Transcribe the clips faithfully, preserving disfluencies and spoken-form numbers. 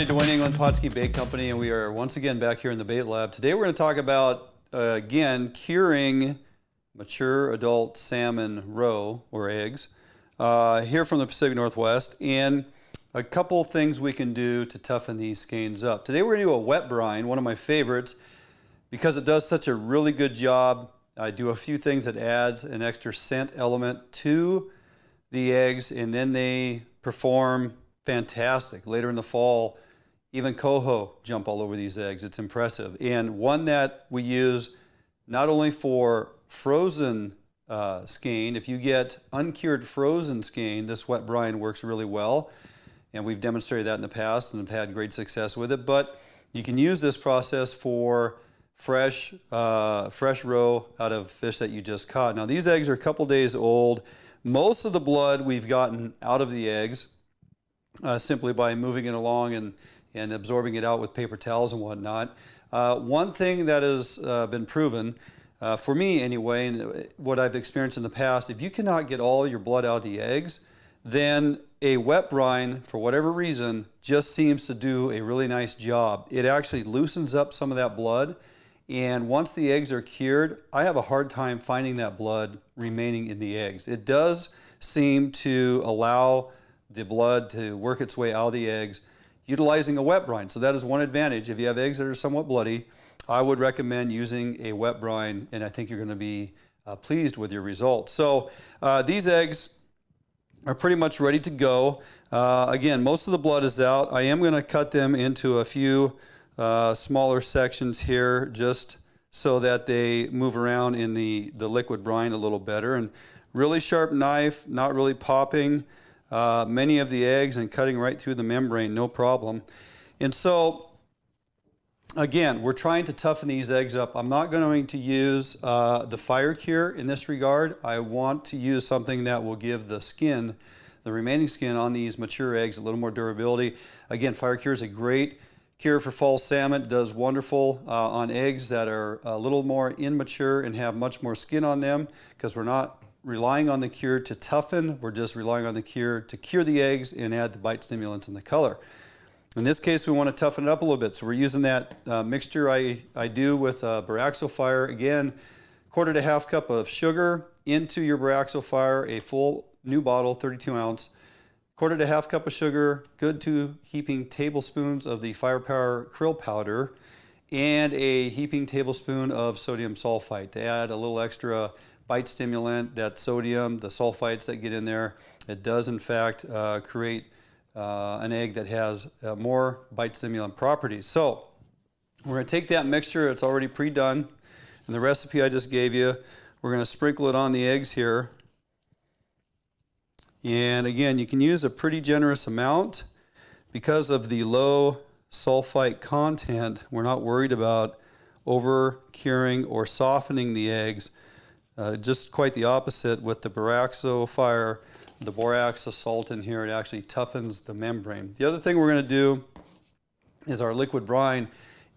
everybody, Dwayne England, Pautzke Bait Company, and we are once again back here in the bait lab. Today we're going to talk about, uh, again, curing mature adult salmon roe or eggs uh, here from the Pacific Northwest, and a couple things we can do to toughen these skeins up. Today we're going to do a wet brine, one of my favorites, because it does such a really good job. I do a few things that adds an extra scent element to the eggs, and then they perform fantastic. Later in the fall, even coho jump all over these eggs. It's impressive. And one that we use not only for frozen uh, skein, if you get uncured frozen skein, this wet brine works really well. And we've demonstrated that in the past and have had great success with it. But you can use this process for fresh uh, fresh roe out of fish that you just caught. Now, these eggs are a couple days old. Most of the blood we've gotten out of the eggs uh, simply by moving it along and, and absorbing it out with paper towels and whatnot. Uh, one thing that has uh, been proven, uh, for me anyway, and what I've experienced in the past, if you cannot get all your blood out of the eggs, then a wet brine, for whatever reason, just seems to do a really nice job. It actually loosens up some of that blood. And once the eggs are cured, I have a hard time finding that blood remaining in the eggs. It does seem to allow the blood to work its way out of the eggs utilizing a wet brine. So that is one advantage. If you have eggs that are somewhat bloody, I would recommend using a wet brine, and I think you're going to be uh, pleased with your results. So uh, these eggs are pretty much ready to go. Uh, again, most of the blood is out. I am going to cut them into a few Uh, smaller sections here, just so that they move around in the, the liquid brine a little better. And really sharp knife, not really popping uh, many of the eggs and cutting right through the membrane, no problem. And so, again, we're trying to toughen these eggs up. I'm not going to use uh, the Fire Cure in this regard. I want to use something that will give the skin, the remaining skin on these mature eggs, a little more durability. Again, Fire Cure is a great cure for fall salmon. It does wonderful uh, on eggs that are a little more immature and have much more skin on them, because we're not relying on the cure to toughen, we're just relying on the cure to cure the eggs and add the bite stimulants and the color. In this case, we want to toughen it up a little bit, so we're using that uh, mixture I, I do with uh, Borax O' Fire. Again, quarter to half cup of sugar into your Borax O' Fire, a full new bottle, thirty-two ounce. Quarter to half cup of sugar, good two heaping tablespoons of the Firepower Krill powder, and a heaping tablespoon of sodium sulfite to add a little extra bite stimulant. That sodium, the sulfites that get in there, it does in fact uh, create uh, an egg that has uh, more bite stimulant properties. So we're going to take that mixture, it's already pre-done, and the recipe I just gave you, we're going to sprinkle it on the eggs here. And again, you can use a pretty generous amount because of the low sulfite content. We're not worried about over curing or softening the eggs. Uh, just quite the opposite with the Borax O' Fire, the borax, the salt in here, it actually toughens the membrane. The other thing we're going to do is our liquid brine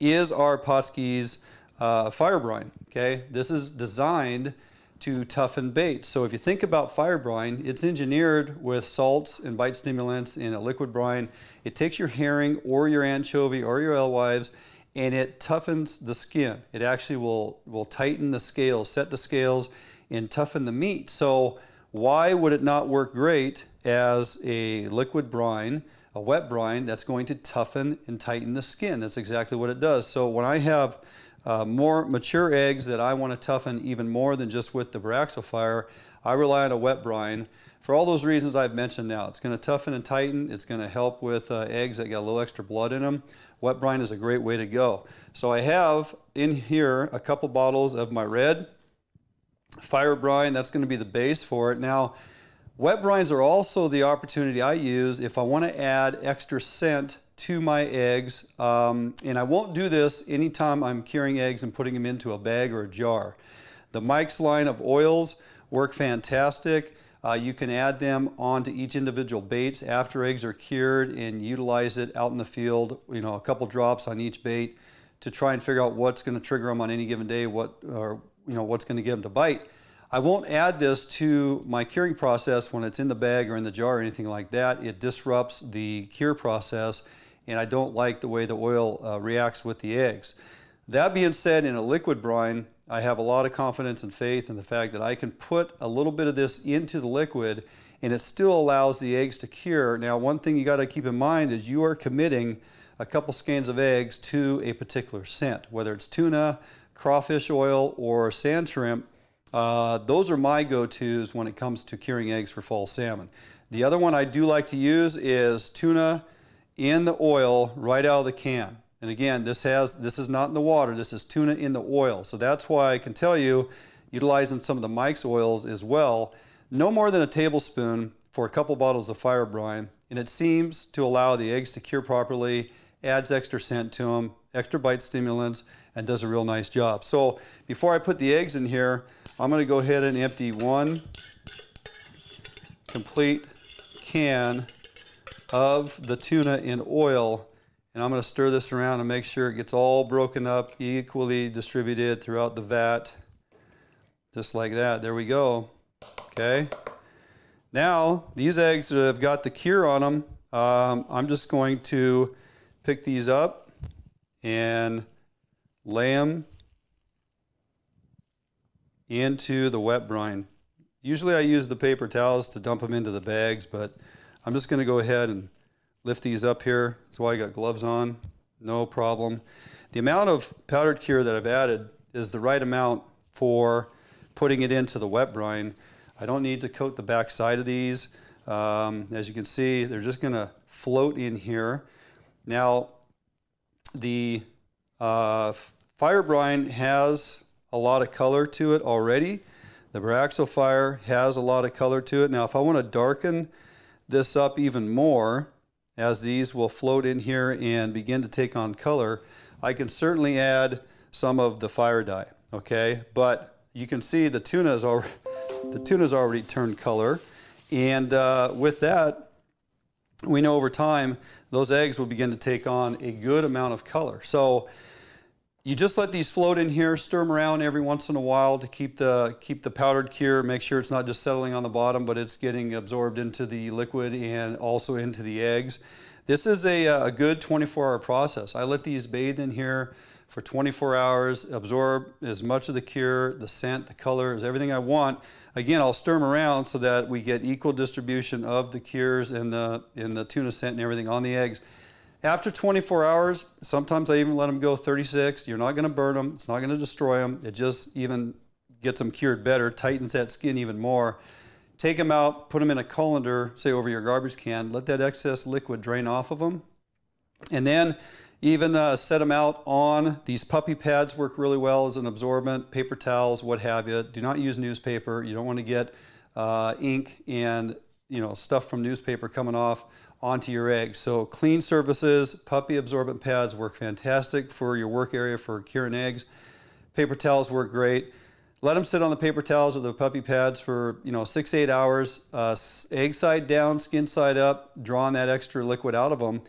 is our Pautzke's uh, Fire Brine. Okay, this is designed to toughen bait. So if you think about Fire Brine, it's engineered with salts and bite stimulants in a liquid brine. It takes your herring or your anchovy or your alewives and it toughens the skin. It actually will, will tighten the scales, set the scales, and toughen the meat. So why would it not work great as a liquid brine, a wet brine that's going to toughen and tighten the skin? That's exactly what it does. So when I have Uh, more mature eggs that I want to toughen even more than just with the Borax O' Fire, I rely on a wet brine for all those reasons I've mentioned now. It's going to toughen and tighten. It's going to help with uh, eggs that got a little extra blood in them. Wet brine is a great way to go. So I have in here a couple bottles of my red Fire Brine. That's going to be the base for it. Now, wet brines are also the opportunity I use if I want to add extra scent to my eggs, um, and I won't do this anytime I'm curing eggs and putting them into a bag or a jar. The Mike's line of oils work fantastic. Uh, you can add them onto each individual baits after eggs are cured and utilize it out in the field, you know, a couple drops on each bait to try and figure out what's going to trigger them on any given day, what, or, you know, what's going to get them to bite. I won't add this to my curing process when it's in the bag or in the jar or anything like that. It disrupts the cure process and I don't like the way the oil uh, reacts with the eggs. That being said, in a liquid brine, I have a lot of confidence and faith in the fact that I can put a little bit of this into the liquid and it still allows the eggs to cure. Now, one thing you got to keep in mind is you are committing a couple skins of eggs to a particular scent, whether it's tuna, crawfish oil, or sand shrimp. Uh, those are my go-tos when it comes to curing eggs for fall salmon. The other one I do like to use is tuna in the oil right out of the can. And again, this has this is not in the water, this is tuna in the oil. So that's why I can tell you, utilizing some of the Mike's oils as well, no more than a tablespoon for a couple bottles of fire brine, and it seems to allow the eggs to cure properly, adds extra scent to them, extra bite stimulants, and does a real nice job. So before I put the eggs in here, I'm gonna go ahead and empty one complete can of the tuna in oil, and I'm gonna stir this around and make sure it gets all broken up, equally distributed throughout the vat, just like that. There we go, okay. Now, these eggs have got the cure on them. Um, I'm just going to pick these up and lay them into the wet brine. Usually I use the paper towels to dump them into the bags, but I'm just gonna go ahead and lift these up here. That's why I got gloves on, no problem. The amount of powdered cure that I've added is the right amount for putting it into the wet brine. I don't need to coat the back side of these. Um, as you can see, they're just gonna float in here. Now, the uh, fire brine has a lot of color to it already. The Borax O' Fire has a lot of color to it. Now, if I wanna darken this up even more, as these will float in here and begin to take on color, I can certainly add some of the fire dye, okay? But you can see the tuna's already, the tuna's already turned color. And uh, with that, we know over time, those eggs will begin to take on a good amount of color. So you just let these float in here, stir them around every once in a while to keep the, keep the powdered cure, make sure it's not just settling on the bottom, but it's getting absorbed into the liquid and also into the eggs. This is a, a good twenty-four hour process. I let these bathe in here for twenty-four hours, absorb as much of the cure, the scent, the colors, everything I want. Again, I'll stir them around so that we get equal distribution of the cures and the, and the tuna scent and everything on the eggs. After twenty-four hours, sometimes I even let them go thirty-six. You're not gonna burn them, it's not gonna destroy them. It just even gets them cured better, tightens that skin even more. Take them out, put them in a colander, say over your garbage can, let that excess liquid drain off of them. And then even uh, set them out on, these puppy pads work really well as an absorbent, paper towels, what have you. Do not use newspaper. You don't wanna get uh, ink and you know stuff from newspaper coming off onto your eggs. So clean surfaces, puppy absorbent pads work fantastic for your work area for curing eggs. Paper towels work great. Let them sit on the paper towels or the puppy pads for you know six, eight hours, uh, egg side down, skin side up, drawing that extra liquid out of them.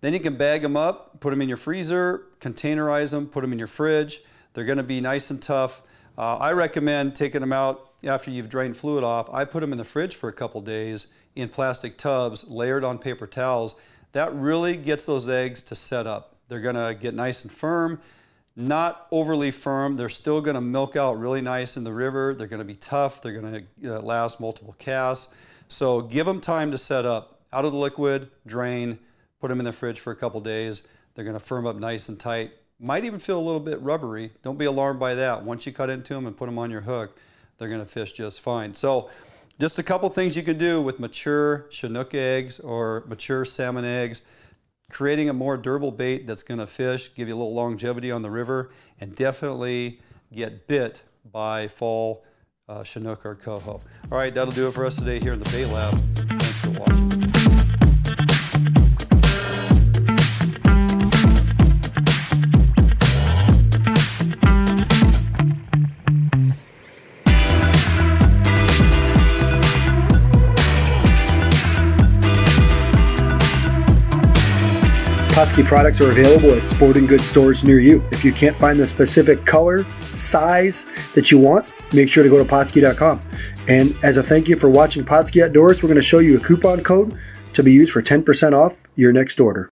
Then you can bag them up, put them in your freezer, containerize them, put them in your fridge. They're gonna be nice and tough. Uh, I recommend taking them out after you've drained fluid off. I put them in the fridge for a couple days in plastic tubs, layered on paper towels. That really gets those eggs to set up. They're gonna get nice and firm, not overly firm. They're still gonna milk out really nice in the river. They're gonna be tough. They're gonna uh, last multiple casts. So give them time to set up. Out of the liquid, drain, put them in the fridge for a couple days. They're gonna firm up nice and tight. Might even feel a little bit rubbery. Don't be alarmed by that. Once you cut into them and put them on your hook, they're gonna fish just fine. So just a couple things you can do with mature Chinook eggs or mature salmon eggs, creating a more durable bait that's gonna fish, give you a little longevity on the river, and definitely get bit by fall uh, Chinook or coho. All right, that'll do it for us today here in the Bait Lab. Thanks for watching. Pautzke products are available at sporting goods stores near you. If you can't find the specific color, size that you want, make sure to go to Pautzke dot com. And as a thank you for watching Pautzke Outdoors, we're going to show you a coupon code to be used for ten percent off your next order.